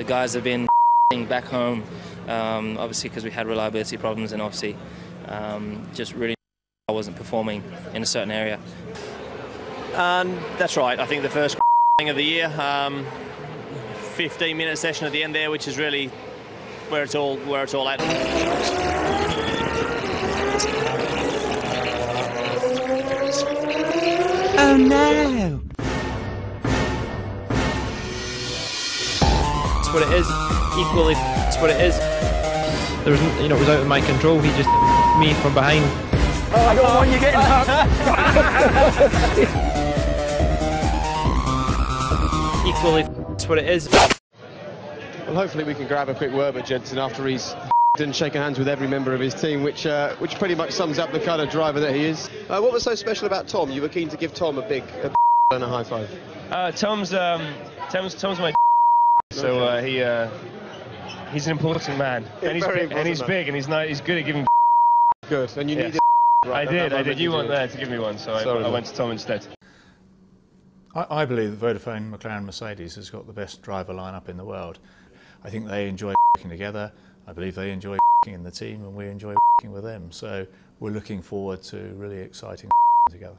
the guys have been back home, obviously because we had reliability problems, and obviously just really I wasn't performing in a certain area. That's right. I think the first of the year, 15-minute session at the end there, which is really where it's all at. Oh no! That's what it is. Equally, that's what it is. There was, you know, it was out of my control. He just me from behind. Oh, I got one. You're getting up. Equally, that's what it is. Well, hopefully we can grab a quick word with Jenson after he's and shaking hands with every member of his team, which pretty much sums up the kind of driver that he is. What was so special about Tom? You were keen to give Tom a big and a high five. Tom's my. So he's an important man, and he's big, and he's nice. He's good at giving. Good, and you needed. Right, I did. You weren't there to give me one, so I went to Tom instead. I believe that Vodafone, McLaren, Mercedes has got the best driver lineup in the world. I think they enjoy working together. I believe they enjoy in the team, and we enjoy with them. So we're looking forward to really exciting together.